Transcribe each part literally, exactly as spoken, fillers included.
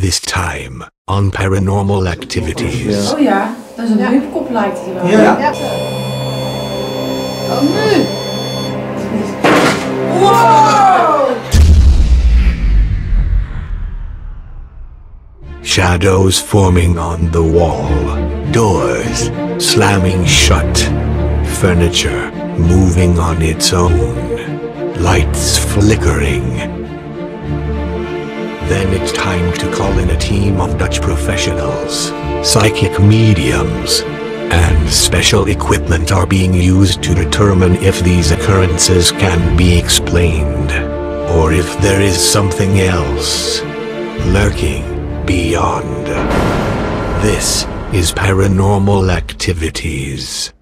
This time, on Paranormal Activities. Oh ja, dat is een ja. Wipkop lijkt het wel. Ja. Ja. Oh nu! Wow! Shadows forming on the wall. Doors slamming shut. Furniture moving on its own. Lights flickering. Then it's time to call in a team of Dutch professionals. Psychic mediums and special equipment are being used to determine if these occurrences can be explained, or if there is something else lurking beyond. This is Paranormal Activities.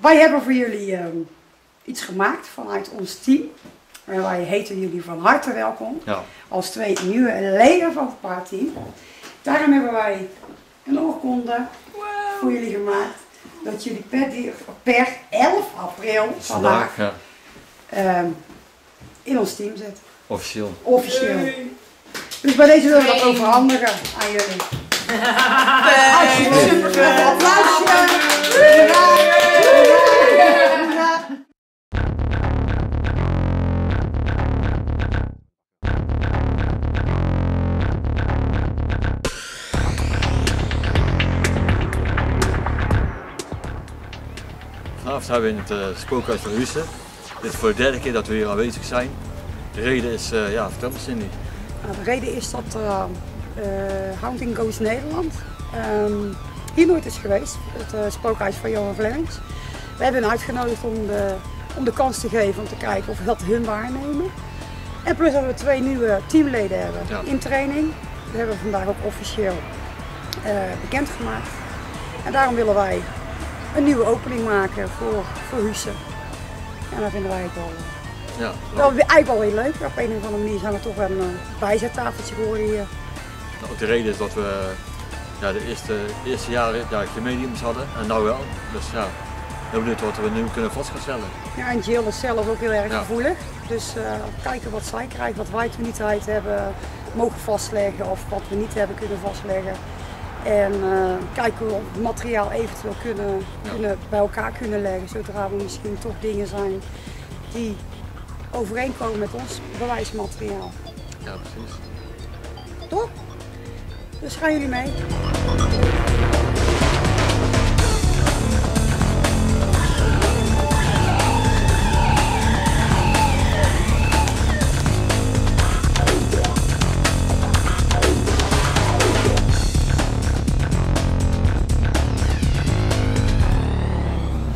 Wij hebben voor jullie um, iets gemaakt vanuit ons team. En wij heten jullie van harte welkom. Ja. Als twee nieuwe leden van het paardteam. Daarom hebben wij een oorkonde wow. voor jullie gemaakt. Dat jullie per, per elf april vandaag ja. um, in ons team zitten. Officieel. Officieel. Hey. Dus bij deze willen we dat overhandigen aan jullie. Hey. Hey. Super hey. Applausje. Vanavond zijn we in het uh, Spookhuis van Huissen. Dit is voor de derde keer dat we hier aanwezig zijn. De reden is, uh, ja, vertel me Cindy. Nou, de reden is dat uh, uh, Hunting Ghosts Nederland um, hier nooit is geweest. Het uh, Spookhuis van Johan Vlemmix. We hebben hen uitgenodigd om de, om de kans te geven om te kijken of we dat hun waarnemen. En plus dat we twee nieuwe teamleden hebben ja. in training. Dat hebben we vandaag ook officieel uh, bekendgemaakt. En daarom willen wij een nieuwe opening maken voor, voor Huissen. En dat vinden wij eigenlijk wel, ja, wel eigenlijk wel heel leuk. Op een of andere manier zijn we toch een bijzettafeltje voor hier. Nou, de reden is dat we ja, de eerste, eerste jaren ja, geen mediums hadden en nou wel. Dus ja, heel benieuwd wat we nu kunnen vast gaan stellen. Ja, en Jill is zelf ook heel erg ja. gevoelig. Dus uh, kijken wat zij krijgt, wat wij toen niet uit hebben mogen vastleggen of wat we niet hebben kunnen vastleggen. En uh, kijken hoe we het materiaal eventueel kunnen, ja. kunnen, bij elkaar kunnen leggen, zodra er misschien toch dingen zijn die overeenkomen met ons bewijsmateriaal. Ja, precies. Toch? Dus gaan jullie mee.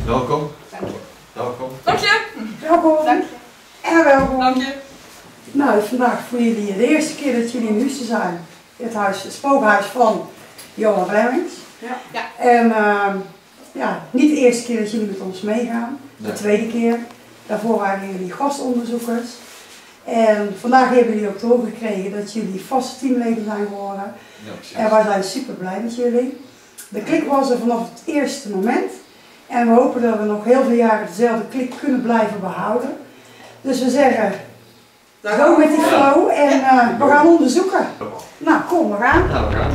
Welkom. Dank je. Welkom. Dank je. Welkom. Dank je. En welkom. Dank je. Nou, vandaag voor jullie de eerste keer dat jullie in Huissen zijn. Het huis, het spookhuis van Johan Vlemmix. Ja. Ja. En uh, ja, niet de eerste keer dat jullie met ons meegaan. Nee. De tweede keer. Daarvoor waren jullie gastonderzoekers. En vandaag hebben jullie ook te horen gekregen dat jullie vaste teamleden zijn geworden. Ja, en wij zijn super blij met jullie. De klik was er vanaf het eerste moment. En we hopen dat we nog heel veel jaren dezelfde klik kunnen blijven behouden. Dus we zeggen, go met die flow en uh, we gaan onderzoeken. Nou, kom, we gaan. Ja, we gaan.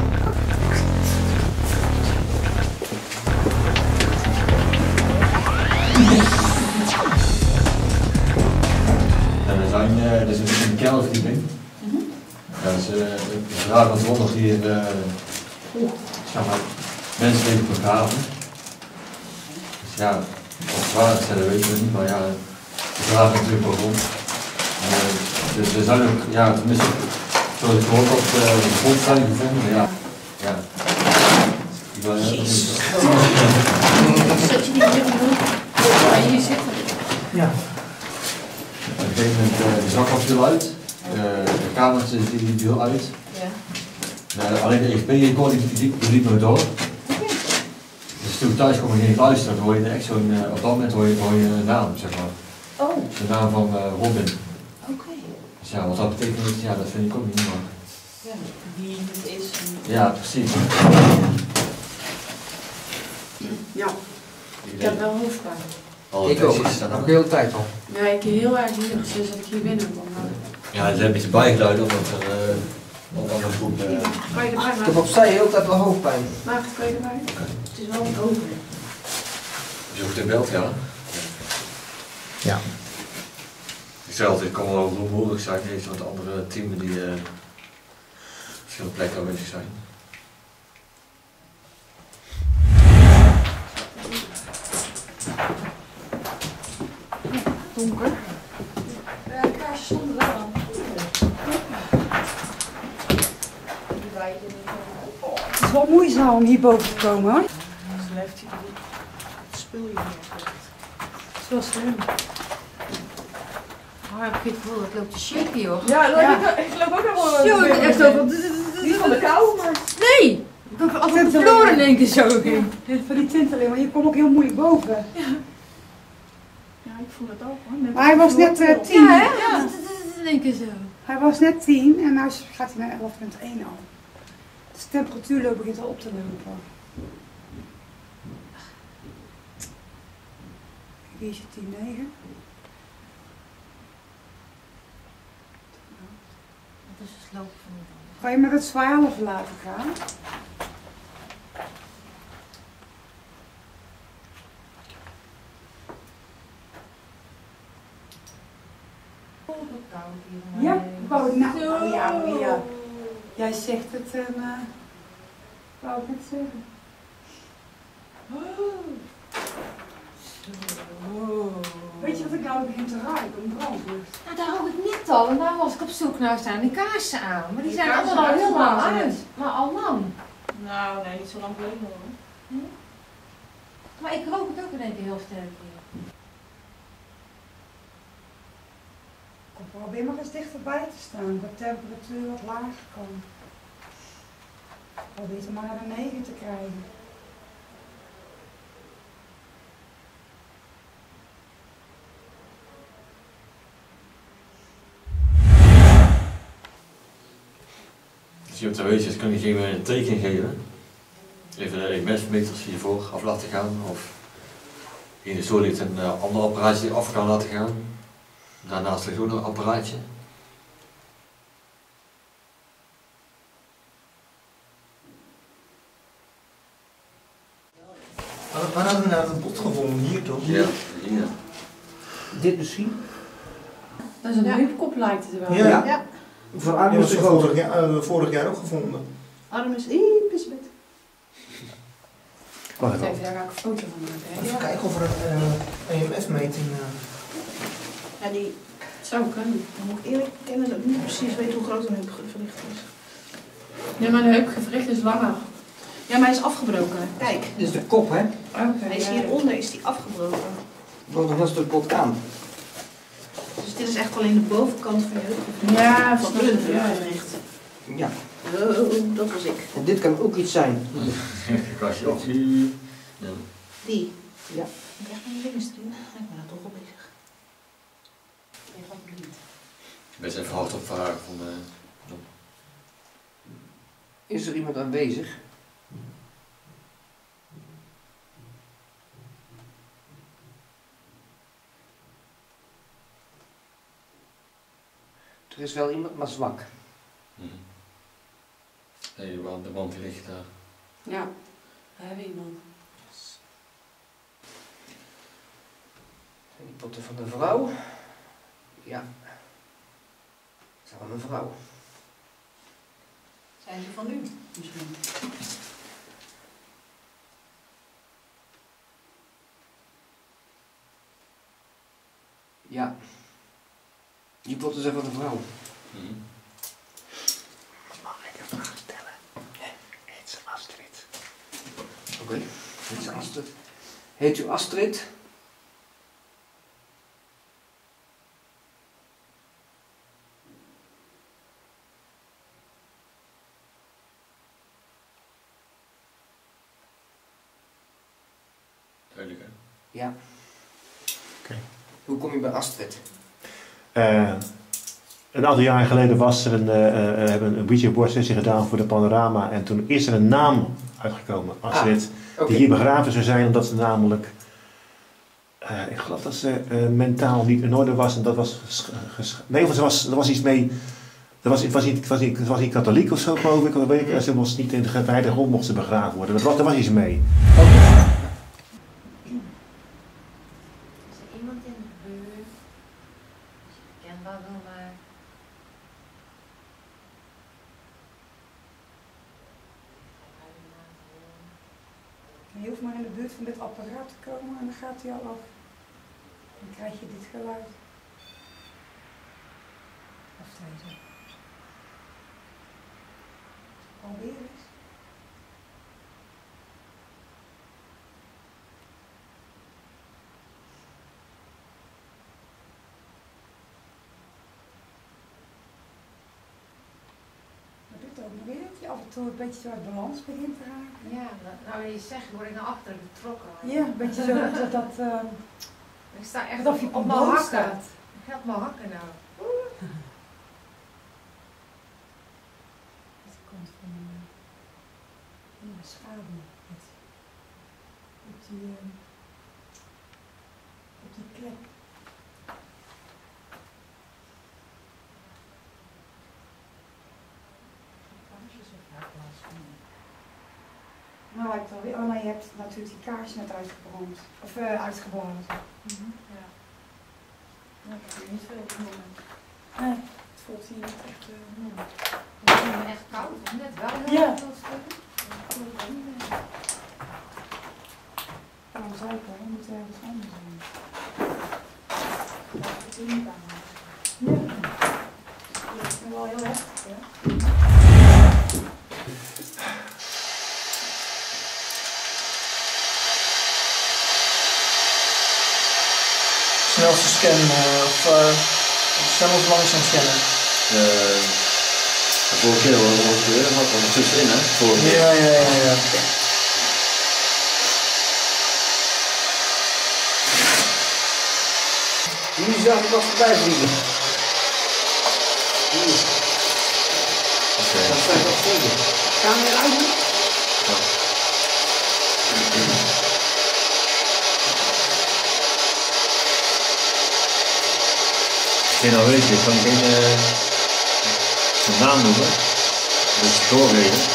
En we zijn, uh, dit is een kelderverdieping. Mm-hmm. Dat is uh, raar wat wonderlijk hier, uh, zeg maar, mensen leven begraven. Ja, of waar het zijn, dat weet je niet, maar ja, het gaat natuurlijk wel rond. Uh, dus we zijn ook, ja, tenminste, zoals ik hoor, op uh, de grond zijn gevonden, ja. Ja. Ik wil heel dat je niet meer hier zitten. Ja. Op een gegeven moment, uh, de zak was veel uit, uh, de kamers die veel uit. Ja. Uh, alleen de E G P kon ik die liep me door. Toen ik thuis kwam en ging luisteren, dan hoor je echt zo'n, op dat moment hoor je, hoor je een naam, zeg maar. Oh. De naam van uh, Robin. Oké. Okay. Dus ja, wat dat betekent, ja, dat vind ik ook niet mooi. Ja, wie het is. Een... Ja, precies. Ja. Ik heb wel hoofdpijn. Oh, ik ook. Is dat ook heel de tijd al. Ja, ik heb heel erg hier gezien dat ik hier binnen kom. Ja, er zijn een beetje bijgeluiden, omdat er... Uh, Op groep, uh... kan je erbij, maar... Ik heb opzij heel tijd wel hoofdpijn. Maarten, kan je erbij? Okay. Het is wel een over. Je hoeft in beeld, ja. Ja. Ik zei altijd, het kan wel rumoerig zijn, deze, want de andere teamen die uh, verschillende plekken aanwezig zijn. Ja, donker. Ja, de kaarsjes stonden wel aan. Het is wel moeizaam om hier boven te komen, hoor. Dan blijft hij er niet. Speel je niet. Het is wel slim. Oh, ik heb het gevoel dat ik loop te shaken, hoor. Ja, loop ja. Ik, ik loop ook nog wel. Zo, ik echt zo. Niet van de kou, maar... Nee! Ik ben altijd verloren in één keer zo. Ja. Van die tinteling, maar je komt ook heel moeilijk boven. Ja. Ja, ik voel dat ook, hoor. Net maar hij was net uh, tien. Ja, hè? Ja. In één keer zo. Hij was net tien en nu gaat hij naar elf punt één al. Dus de temperatuur begint al op te lopen. Hier is het tien komma negen. Dat is het lopen van de band. Kan je met het twaalf laten gaan? Ja, wou nou, nou, ja, Maria. Jij zegt het en uh, wou ik het zeggen. Oh. Weet je wat ik nou begin te ruiken? Een brandlucht. Nou, daar hou ik niet al. En daar was ik op zoek naar staan de kaarsen aan. Maar die, die zijn allemaal al heel lang uit. uit. Maar al lang. Nou, nee, niet zo lang geleden hoor. Hm? Maar ik rook het ook in één keer heel sterk weer. Probeer maar eens dichterbij te staan, dat de temperatuur wat lager kan. Probeer het maar naar de negen te krijgen. Als je op de weetjes kan je een teken geven. Even de mensmeters hiervoor af laten gaan. Of in de stoel ligt een uh, ander apparaatje af kan laten gaan. Daarnaast ligt ook nog een apparaatje. Waar hadden we nou dat bot gevonden? Hier toch? Ja, hier. Dit misschien? Dat is een heupkop, lijkt het wel. Ja, ja. Voor Arnhem is het vorig jaar ook gevonden. Arm is iepjes wit. Wacht even, daar ga ik een foto van maken. Even kijken of er een E M F-meting... Ja, die zou kunnen. Dan moet ik eerlijk kennen dat ik niet precies weet hoe groot een heupgewricht is. Ja, maar een heupgewricht is langer. Ja, maar hij is afgebroken. Kijk. Dit is de kop, hè? Okay, hij is hieronder is die afgebroken. Er wordt nog een stuk bot aan. Dus dit is echt alleen de bovenkant van je heupgewricht. Ja, van de heupgewricht. Ja. Oh, dat was ik. En dit kan ook iets zijn. Kastje op. Die. Die? Ja. Ik krijg mijn vingers erin. Ik ben daar toch al bezig. Ik had het niet. Best even hard op vragen van de... Is er iemand aanwezig? Er is wel iemand, maar zwak. Hm. Nee, de wand ligt daar. Ja, daar hebben we iemand. Yes. Zijn die potten van de vrouw? Ja. Zijn van een vrouw. Zijn ze van u? Misschien. Ja. Die potten zijn van een vrouw. Mm-hmm. Oké, heet u Astrid? Heet u Astrid? Duidelijk, hè? Ja. Okay. Hoe kom je bij Astrid? Uh, een aantal jaren geleden was er een, uh, hebben een Ouija board sessie gedaan voor de panorama en toen is er een naam uitgekomen, Astrid, ah, okay. die hier begraven zou zijn, omdat ze namelijk, uh, ik geloof dat ze uh, mentaal niet in orde was en dat was, nee, of ze was, er was iets mee, er was, het was niet, het was niet, het was niet katholiek of zo, geloof ik, dat weet ik, ze moest niet in de gewijde grond mocht ze begraven worden, er was, er was iets mee. Okay. Is er iemand in de buurt die kenbaar wil maken? Je hoeft maar in de buurt van dit apparaat te komen en dan gaat hij al af. Dan krijg je dit geluid. Of deze. Alweer eens. Af en toe een beetje zo uit balans begint te raken. Ja, nou je zegt, word ik naar achter getrokken. Ja, een beetje zo dat dat... Uh, ik sta echt op, op, op mijn hakken. Staat. Ik ga op mijn hakken nou. Oeh. Het komt van mijn uh, schaduw. Op die... Uh, op die klep. Nou lijkt het alweer. Oh nee, je hebt natuurlijk die kaars net uitgebrand. Of uh, uitgebrand. Mm-hmm. Ja. Nou, ik heb er niet veel opgenomen. Nee, het voelt hier niet echt. Uh, mm. Het is me echt koud, hè? Net wel heel yeah. veel stukken. Waarom zou ik wel? We moeten ergens anders doen. Ja, ik doe niet aan. Ja. Dat is wel heel heftig, hè? Snelste scan uh, of uh, snel of langzaam scannen? Uh, de vorige keer was het weer, maar het was er tussenin, hè? Ja, ja, ja, ja. Jullie zagen pas voorbij vliegen. Oké. Dat zijn nog vliegen. Gaan we eruit doen? Ik ben alweer, ik kan geen uh, naam noemen, dus doorreden.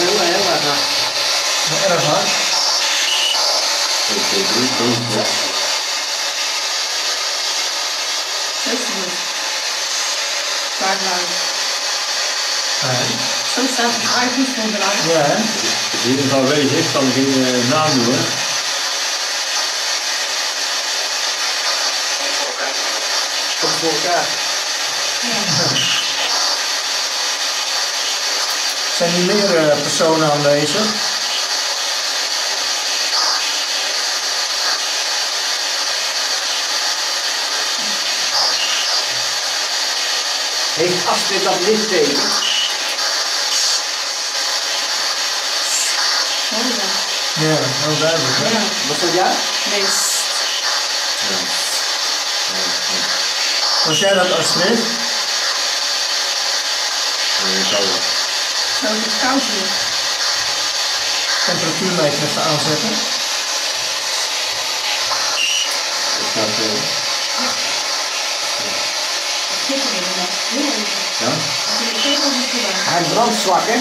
heel, heel erg hard. Heel erg hard. twee, twee, drie, drie, drie. Heel goed. Vaak lang. Fijn. Zo staat het eigenlijk voor de laatste. Ja, hè? Als je het alweer heeft, kan ik geen uh, naam doen. Hè? Toch voor elkaar. Ja. Zijn hier meer uh, personen aanwezig? Heeft Astrid dat licht tegen? Ja, heel duidelijk. Ja. Was dat jij? Nee. Was jij dat, Astrid? Nee, zo. Zo, het is koud hier. Temperatuurmeter even aanzetten. Dat gaat veel. Ja? Hij brandt zwak, hè?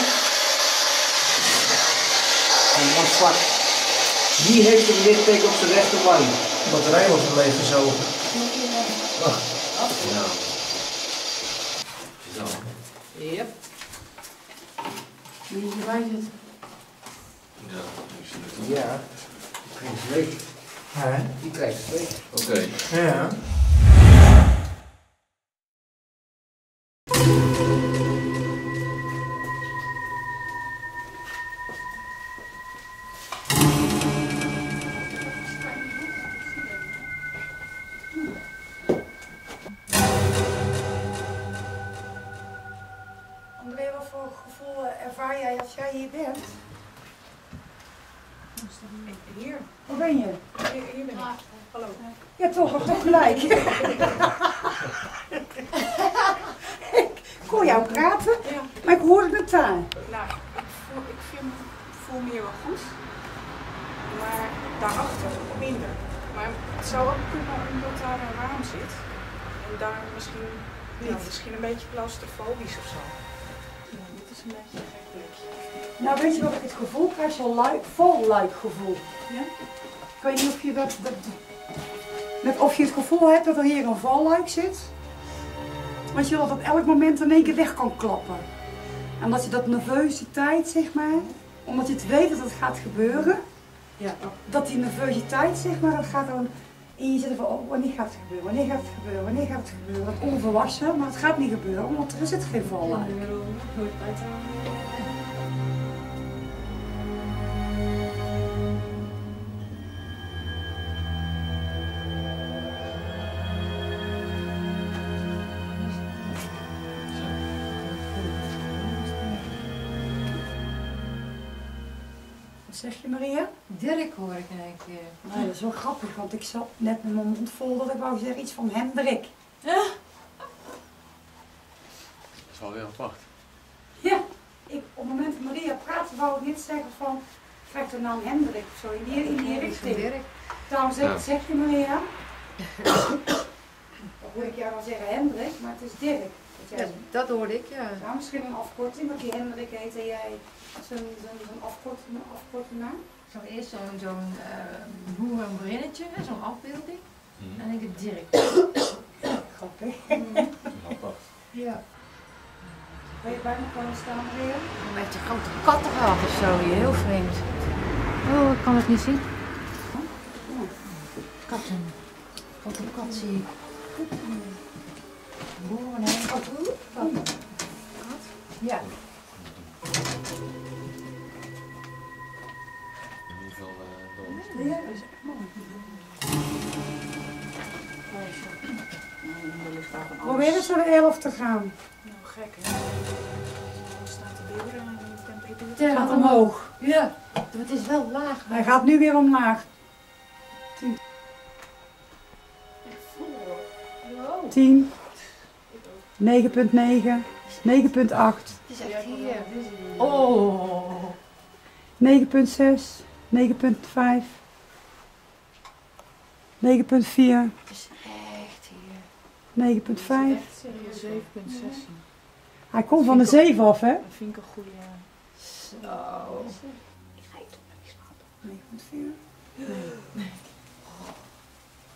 Wat zwak. Die heeft een litteken op zijn rechterwang. De batterij wordt gebleven zo. Oh. Ja. Zo. Yep. Wie is erbij zit? Ja, ik zie het. Ja. Die krijgt twee. Oké. Ja. Claustrofobisch of zo. Ja, dit is een beetje een gek plekje. Nou, weet je wat ik het gevoel krijg? Zo'n luik, vol luik gevoel. Ja? Ik weet niet of je dat, dat, dat... Of je het gevoel hebt dat er hier een valluik zit. Want je dat op elk moment in één keer weg kan klappen. En dat je dat nervositeit, zeg maar... Omdat je het weet dat het gaat gebeuren. Ja. Dat die nervositeit, zeg maar, dat gaat dan... En je zit van, oh, wanneer gaat het gebeuren, wanneer gaat het gebeuren, wanneer gaat het gebeuren? Dat onvolwassen, maar het gaat niet gebeuren, want er zit geen valluik. Zeg je, Maria? Dirk hoor ik in één keer. Nou, dat is wel grappig, want ik zat net met mijn mond vol dat ik wou zeggen iets van Hendrik. Ja. Dat is wel weer apart. Ja, ik, op het moment dat Maria praatte wou ik niet zeggen van, krijg de naam Hendrik of zo, in die, in die richting. Dirk. Daarom zeg, ja. Zeg je Maria, dan hoor ik jou wel zeggen Hendrik, maar het is Dirk. Ja, dat hoorde ik, ja. Nou, misschien een afkorting, want die Hendrik heet en jij zo'n afkorting naam? Zo eerst zo'n zo'n uh, boer en brinnetje, zo'n afbeelding. Mm. En dan denk ik Dirk. Grappig. Mm. Ja. Ben je bijna komen staan weer? Een beetje grote katten gehad of zo, heel vreemd. Oh, ik kan het niet zien. Oh. Katten. Grote kat zie ik. Boeren, hè? Kat. Kat. Ja. Ja, dat is echt mooi. Probeer eens naar de elf te gaan. Nou, gek hè. Dan staat de deur aan en de gaat omhoog. Ja, het is wel laag. Hij gaat nu weer omlaag. tien. Echt vol. tien. negen punt negen. negen punt acht. Het is echt hier. Oh. negen punt zes. negen punt vijf. negen punt vier. Het is echt hier. negen punt vijf. zeven punt zes. Hij komt van de zeven af, hè? Dat vind ik een goede. Zo. Ik ga niet slapen. Nee, met vuur. Nee.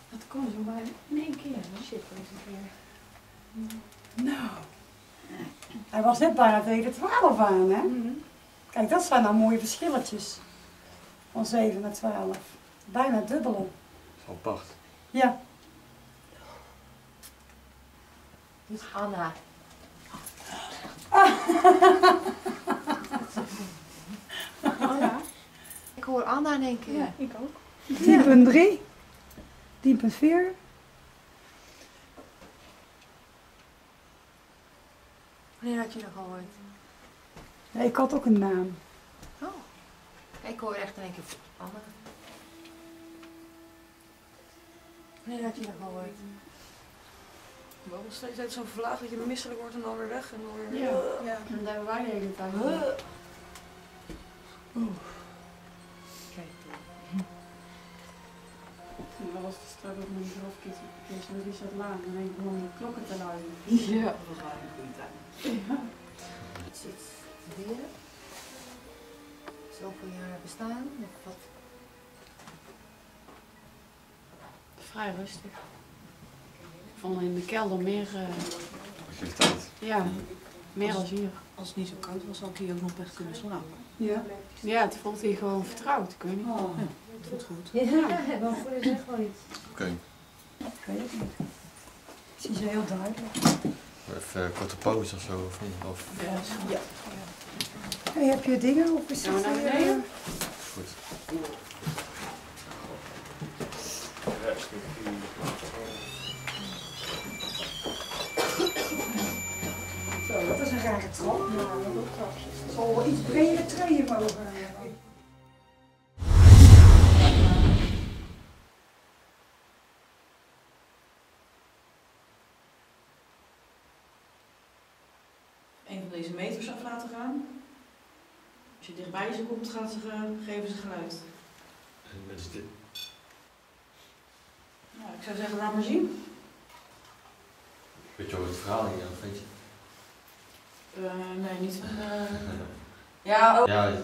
Dat komt zo maar in één keer. Shit, dat is het weer. Nou. Hij was net bijna tegen de twaalf aan, hè? Mm-hmm. Kijk, dat zijn nou mooie verschilletjes. Van zeven naar twaalf. Bijna dubbele. Van pacht. Ja. Dit is Anna. Anna. Ik hoor Anna in één keer. Ja, ik ook. tien punt drie, tien punt vier. Wanneer had je dat gehoord? Nee, ik had ook een naam. Oh. Ik hoor echt in één keer Anna. Wanneer had je dat gehoord? Ik woon steeds uit zo'n vlaag dat je misselijk wordt en dan weer weg en dan weer... Ja, ja. En daar waren jullie tijd. Kijk. Dat was de straf op mijn grofkies. Ik was met Richard laag en ik begon de klokken te luiden. Ja, dat was een goede tijd. Ja. Het zit te leren. Zoveel jaren bestaan. Wat? Vrij rustig. Van in de kelder meer. Uh, ja, meer als hier. Als het niet zo koud was, had ik hier ook nog echt kunnen slapen. Ja, ja, het voelt hier gewoon vertrouwd. Ik weet niet. Oh. Ja, het voelt goed. Ja, dan voel je echt wel iets. Oké. Ik weet het niet. Het is heel duidelijk. Even een korte pauze of zo, of niet? Of... Ja. Ja. Hey, heb je dingen op precies? Ja, nou, goed. Dat is een rare trap. Ja, dat ook trapjes. Het zal wel iets breder treden mogen. Een van deze meters af laten gaan. Als je dichtbij ze komt, gaan ze gaan, geven ze geluid. En dat is dit. Nou, ik zou zeggen, laat maar zien. Weet je wel het verhaal hier aan, vind je? Uh, nee, niet van... Uh... Ja, ook... Ja, het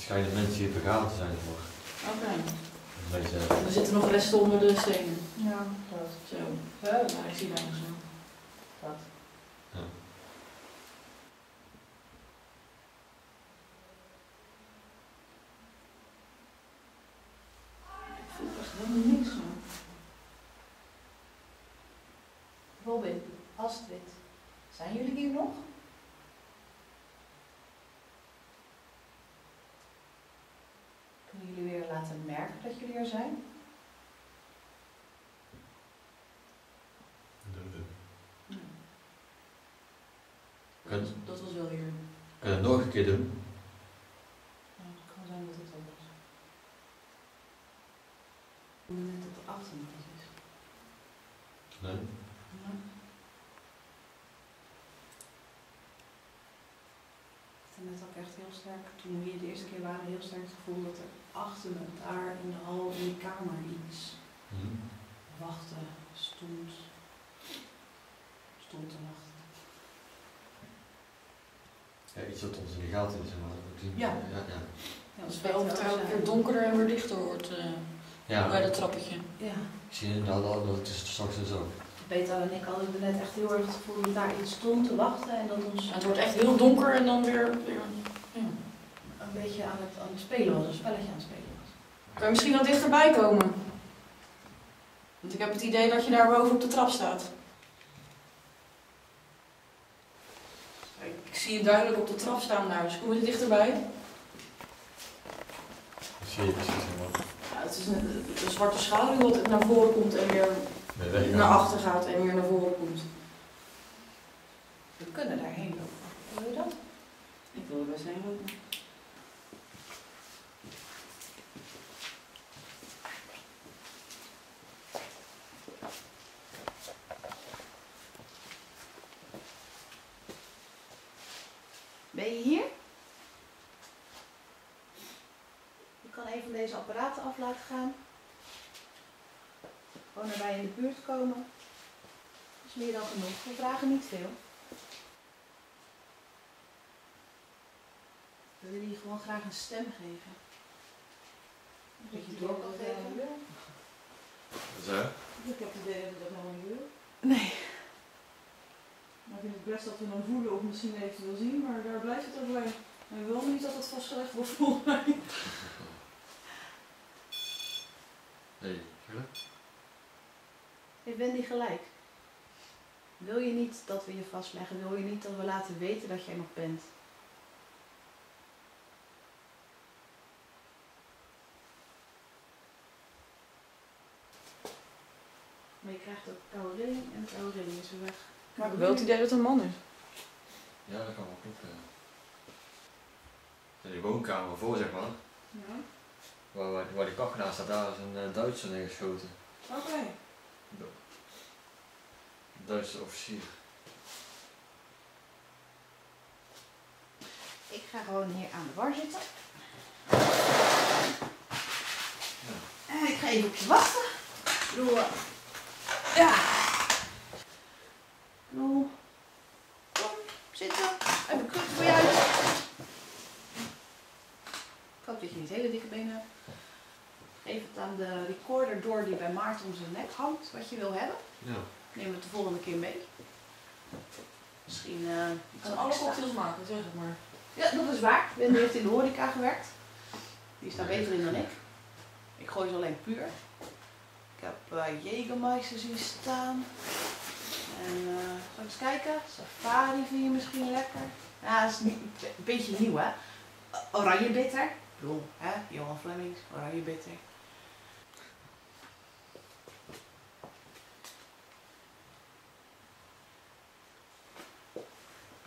schijnen mensen hier begraven te zijn nog. Oké. Okay. Deze... Er zitten nog resten onder de stenen. Ja, dat. Zo. Huh? Nou, ik zie daar nog zo. Dat. Ja. Ik voel echt helemaal niks van. Robin, Astrid, zijn jullie hier nog? Jullie weer laten merken dat jullie er zijn? Nee. Dat, was, dat was wel hier. Kan je dat nog een keer doen? Ja, het kan zijn dat het ook is. Ik ben net op de achternacht is. Nee? Ja. En net had ik echt heel sterk, toen we hier de eerste keer waren, heel sterk het gevoel dat er achter me, daar in de hal, in de kamer iets hmm. wachten, stond, stond te wachten. Ja, iets wat ons in de gaten is, maar die... Ja, ja, ja. Ja, als bij overtuigd weer donkerder en weer dichter wordt uh, ja, bij dat trappetje. Ja. Ik zie inderdaad al dat het straks en zo. Peter en ik hadden net echt heel erg het gevoel dat daar iets stond te wachten en dat ons... Ja, het wordt echt heel donker en dan weer, weer ja, een beetje aan het, aan het spelen was, een spelletje aan het spelen was. Kan je misschien wat dichterbij komen? Want ik heb het idee dat je daar boven op de trap staat. Ik zie je duidelijk op de trap staan daar, dus kom je er dichterbij. Ik zie je precies helemaal. Ja, het is een, een zwarte schaduw wat naar voren komt en weer... Nee, naar achter gaat en weer naar voren komt. We kunnen daarheen lopen. Wil je dat? Ik wil er best heen lopen. Ben je hier? Ik kan een van deze apparaten af laten gaan. Gewoon erbij in de buurt komen. Dat is meer dan genoeg. We vragen niet veel. We willen je gewoon graag een stem geven. Een beetje door kan geven. Wat is dat? Ik heb het idee dat ik dat nog niet wil. Nee. Maar ik vind het best dat we hem voelen of misschien eventueel zien, maar daar blijft het ook bij. En we willen niet dat het vastgelegd wordt volgens mij. Nee, gelukkig. Heeft Wendy gelijk? Wil je niet dat we je vastleggen? Wil je niet dat we laten weten dat jij nog bent? Maar je krijgt ook een koude ring en een koude ring is weg. Maar ik wil het idee dat het een man is. Ja, dat kan wel kloppen. Die woonkamer voor, zeg maar. Ja. Waar, waar, waar die kachel naast staat, daar is een uh, Duitser neergeschoten. Oké. Okay. Duitse officier. Ik ga gewoon hier aan de bar zitten. Ja. En ik ga even op je wachten. Doe. Ja. Doe. Kom, zitten. Even een kruk voor je uit. Ik hoop dat je niet hele dikke benen hebt. Geef het aan de recorder door die bij Maarten om zijn nek hangt, wat je wil hebben. Ja. Neem het de volgende keer mee. Misschien uh, kan alle cocktails maken, zeg het maar. Ja, dat is waar. Wendy heeft in de horeca gewerkt. Die is daar beter in dan ik. Ik gooi ze alleen puur. Ik heb uh, Jägermeister zien staan. En uh, ga eens kijken. Safari vind je misschien lekker. Ja, dat is een beetje nieuw, hè. Oranje bitter. Ik bedoel, hè, Johan Vlemmix, oranje bitter.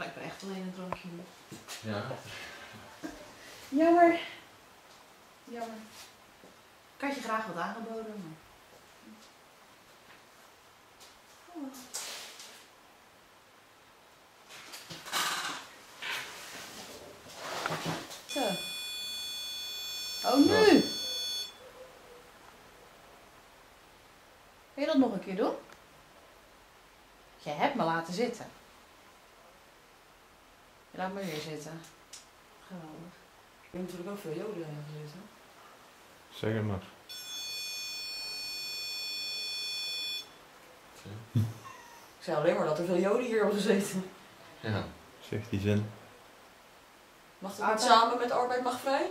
Ik ben echt alleen een drankje. Ja. Jammer. Jammer. Ik had je graag wat aangeboden, maar... Oh. Zo. Oh, nu! Wil je dat nog een keer doen? Jij hebt me laten zitten. Laat maar weer zitten. Geweldig. Ik heb natuurlijk ook veel joden aan gezeten. Zeg het maar. Ja. Ik zei alleen maar dat er veel joden hier hebben gezeten. Ja, zeg die zin. Mag het Arbeid... samen met arbeid mag vrij?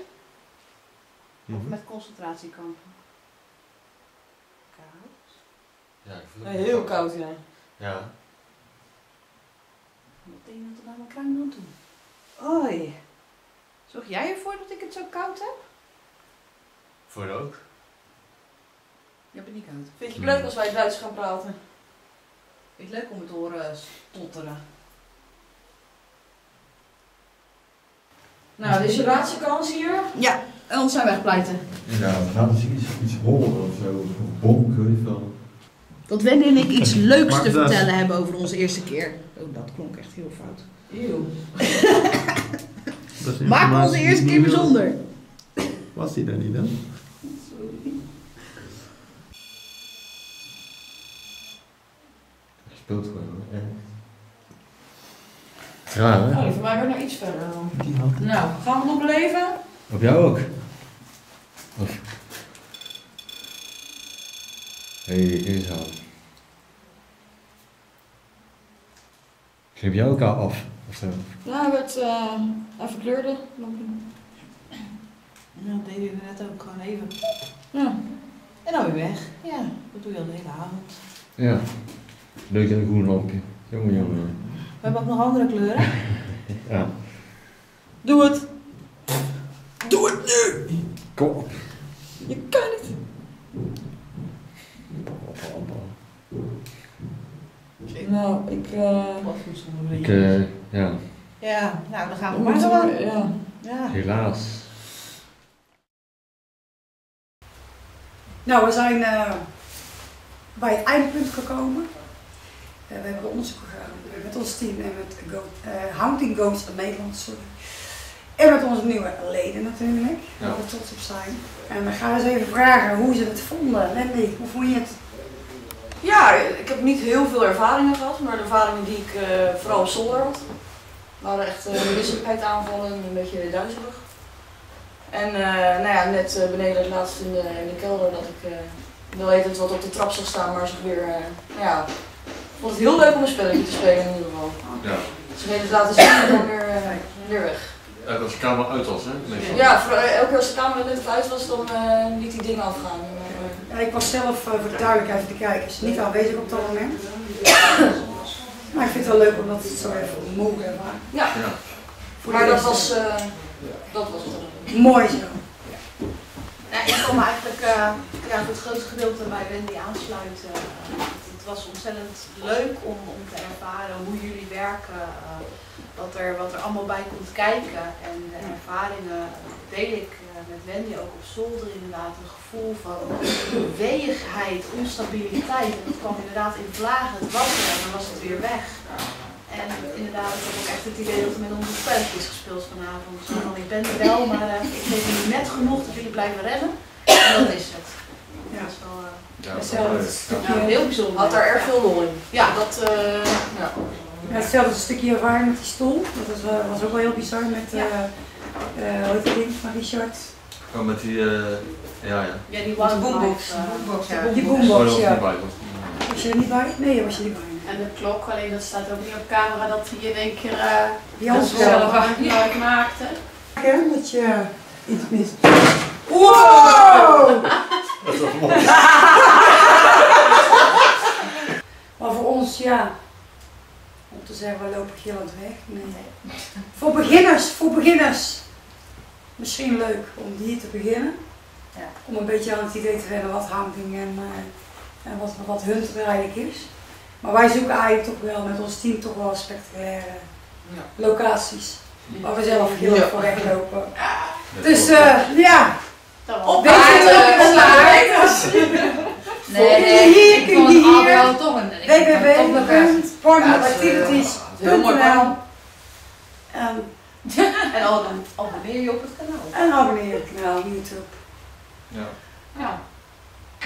Mm-hmm. Of met concentratiekampen? Koud? Ja, ik voel het nee, heel koud, ja. Ja. Wat denk je dat er nou mijn kruin aan doen? Oei. Zorg jij ervoor dat ik het zo koud heb? Voor ook. Je hebt het niet koud. Vind je het leuk als wij Duits gaan praten? Vind je het leuk om het te horen stotteren? Nou, dit is je laatste kans hier. Ja, en ons zijn wegpleiten. Ja, we gaan misschien iets, iets horen of zo. Of een bom, kun je van. Dat Wendy en ik iets leuks Mag te dat... vertellen hebben over onze eerste keer. Oh, dat klonk echt heel fout. Eeuw. Maak onze eerste keer bijzonder. Was die daar niet dan? Sorry. Hij speelt gewoon, hè? Ja, hè? Oh, voor mij wordt nog iets verder dan. Ja. Nou, gaan we nog beleven? Op jou ook. Of... Hé, hey, eerst al. Knip jij elkaar af? Of nou, we het uh, even kleurden. Ja, dat deden we net ook gewoon even. Ja. En dan weer weg. Ja, dat doe je al de hele avond. Ja. Leuk en een groen lampje. Jongen, jongen. We hebben ook nog andere kleuren. Ja. Doe het! Doe het nu! Kom op. Je kan het! Nou, ik... Uh... Ik, uh, ja. Ja, nou, dan gaan we maar door. Ja. Ja. Helaas. Nou, we zijn uh, bij het eindpunt gekomen. Uh, we hebben onderzoek gedaan met ons team en met Go uh, Hunting Ghosts Nederland, sorry. En met onze nieuwe leden natuurlijk, waar ja. we trots op zijn. En we gaan eens even vragen hoe ze het vonden. Lennie, hoe vond je het? Ja, ik heb niet heel veel ervaringen gehad, maar de ervaringen die ik uh, vooral op zolder had. We hadden echt uh, misselijkheid aanvallen, een beetje duizelig. En uh, nou ja, net uh, beneden het laatste in de, in de kelder dat ik uh, wel heet het wat op de trap zag staan, maar ze weer, uh, nou ja, ik vond het heel leuk om een spelletje te spelen in ieder geval. Ja. Ze dus het laten zien en dan weer, uh, weer weg. Elke als de camera uit was, hè? Meestal. Ja, voor, elke keer als de camera net uit was, dan uh, liet die dingen afgaan. Ja, ik was zelf, uh, voor de duidelijkheid voor de kijkers, niet aanwezig op dat moment. Maar ik vind het wel leuk omdat het zo even mogen hebben. Ja, ja. Maar dat was, uh, dat was het. Mooi zo. Ja. Nou, ik kom eigenlijk uh, ja, het grootste gedeelte bij Wendy aansluiten. Uh, het was ontzettend leuk om, om te ervaren hoe jullie werken. Uh, wat, er, wat er allemaal bij komt kijken. En de ervaringen deel ik uh, met Wendy ook op zolder inderdaad. Een gevoel van beweegheid, onstabiliteit. En dat kwam inderdaad in vlagen. Het was er en dan was het weer weg. En inderdaad, ik heb ook echt het idee dat er met ons een spelletje is gespeeld vanavond. Zo van, ik ben er wel, maar uh, ik weet niet net genoeg dat jullie blijven rennen. En dat is het. Ja, dat is wel uh, ja, hetzelfde. Ja, heel bijzonder. Had daar erg veel lol in. Ja, dat... Uh, ja. Ja, hetzelfde stukje ervaring met die stoel. Dat was, uh, was ook wel heel bizar met... Uh, uh, hoe heet dat ding van Richard? Oh, met die... Uh, ja, ja. Ja, die boombox. boombox, uh, boombox ja. Die boombox, ja. Was je er niet bij? Nee, was je niet bij. En de klok, alleen dat staat ook niet op camera, dat hij in één keer uh, dat zelf hard maakte. Ja, dat je iets mist. Wow! Dat is mooi. Maar voor ons, ja, om te zeggen, we lopen gillend weg. Nee. Nee. Voor beginners, voor beginners. Misschien leuk om hier te beginnen. Ja. Om een beetje aan het idee te hebben wat hunting en, uh, en wat, wat hunten er eigenlijk is. Maar wij zoeken eigenlijk toch wel met ons team toch wel spectaculaire ja. locaties. Waar we zelf heel erg ja. voor weglopen. Ja. Dus uh, ja, op de aarders. Nee, nee, hier kun je hier w w w punt paranormal activities punt n l en abonneer je op het kanaal. En abonneer je op het kanaal YouTube. Ja. Ja.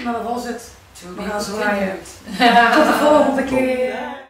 Maar dat was het. We gaan zwaaien. Tot de volgende keer.